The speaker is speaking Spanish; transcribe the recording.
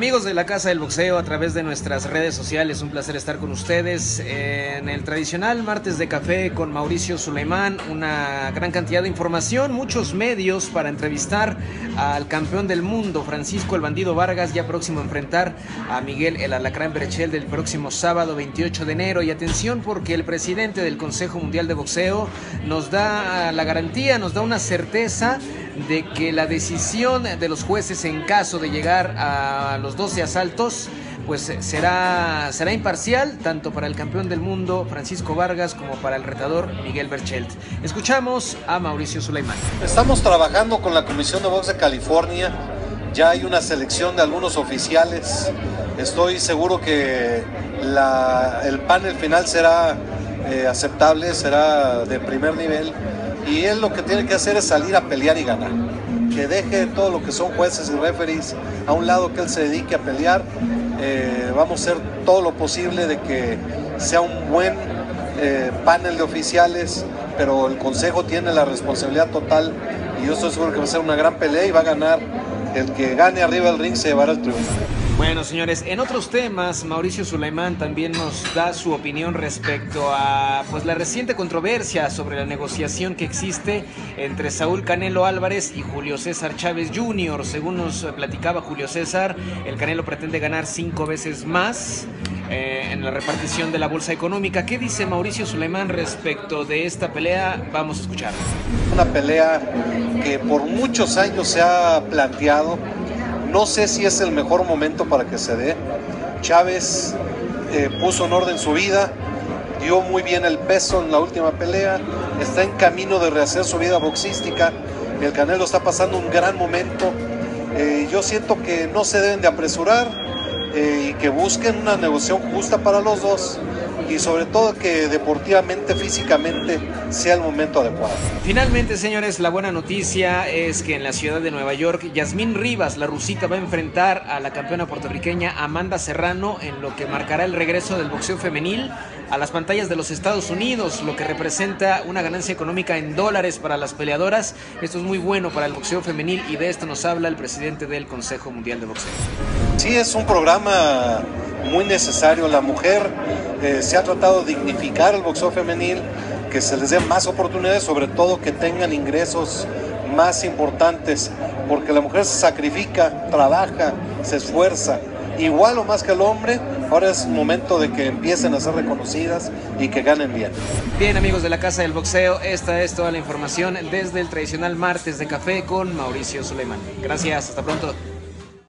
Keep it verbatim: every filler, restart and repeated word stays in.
Amigos de la Casa del Boxeo, a través de nuestras redes sociales, un placer estar con ustedes en el tradicional Martes de Café con Mauricio Sulaimán. Una gran cantidad de información, muchos medios para entrevistar al campeón del mundo, Francisco el Bandido Vargas, ya próximo a enfrentar a Miguel el Alacrán Berchelt del próximo sábado veintiocho de enero. Y atención, porque el presidente del Consejo Mundial de Boxeo nos da la garantía, nos da una certeza de que la decisión de los jueces en caso de llegar a los doce asaltos pues será, será imparcial, tanto para el campeón del mundo Francisco Vargas como para el retador Miguel Berchelt. Escuchamos a Mauricio Sulaimán. Estamos trabajando con la Comisión de Boxeo de California, ya hay una selección de algunos oficiales. Estoy seguro que la, el panel final será eh, aceptable, será de primer nivel. Y él lo que tiene que hacer es salir a pelear y ganar. Que deje todo lo que son jueces y referees a un lado, que él se dedique a pelear. Eh, vamos a hacer todo lo posible de que sea un buen eh, panel de oficiales, pero el Consejo tiene la responsabilidad total y yo estoy seguro que va a ser una gran pelea y va a ganar. El que gane arriba del ring se llevará el triunfo. Bueno, señores, en otros temas, Mauricio Sulaimán también nos da su opinión respecto a pues la reciente controversia sobre la negociación que existe entre Saúl Canelo Álvarez y Julio César Chávez junior Según nos platicaba Julio César, el Canelo pretende ganar cinco veces más eh, en la repartición de la bolsa económica. ¿Qué dice Mauricio Sulaimán respecto de esta pelea? Vamos a escucharlo. Una pelea que por muchos años se ha planteado. No sé si es el mejor momento para que se dé. Chávez eh, puso en orden su vida, dio muy bien el peso en la última pelea, está en camino de rehacer su vida boxística. El Canelo está pasando un gran momento. Eh, yo siento que no se deben de apresurar eh, y que busquen una negociación justa para los dos. Y sobre todo que deportivamente, físicamente, sea el momento adecuado. Finalmente, señores, la buena noticia es que en la ciudad de Nueva York, Yasmín Rivas, la rusita, va a enfrentar a la campeona puertorriqueña Amanda Serrano en lo que marcará el regreso del boxeo femenil a las pantallas de los Estados Unidos, lo que representa una ganancia económica en dólares para las peleadoras. Esto es muy bueno para el boxeo femenil y de esto nos habla el presidente del Consejo Mundial de Boxeo. Sí, es un programa muy necesario. La mujer eh, se ha tratado de dignificar el boxeo femenil, que se les dé más oportunidades, sobre todo que tengan ingresos más importantes, porque la mujer se sacrifica, trabaja, se esfuerza, igual o más que el hombre. Ahora es momento de que empiecen a ser reconocidas y que ganen bien. Bien, amigos de la Casa del Boxeo, esta es toda la información desde el tradicional Martes de Café con Mauricio Sulaimán. Gracias, hasta pronto.